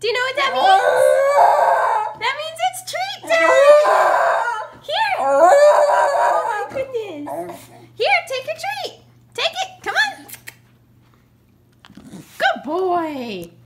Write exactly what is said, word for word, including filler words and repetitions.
Do you know what that means? That means it's treat time! Here! Oh my goodness! Here, take a treat! Take it! Come on! Good boy!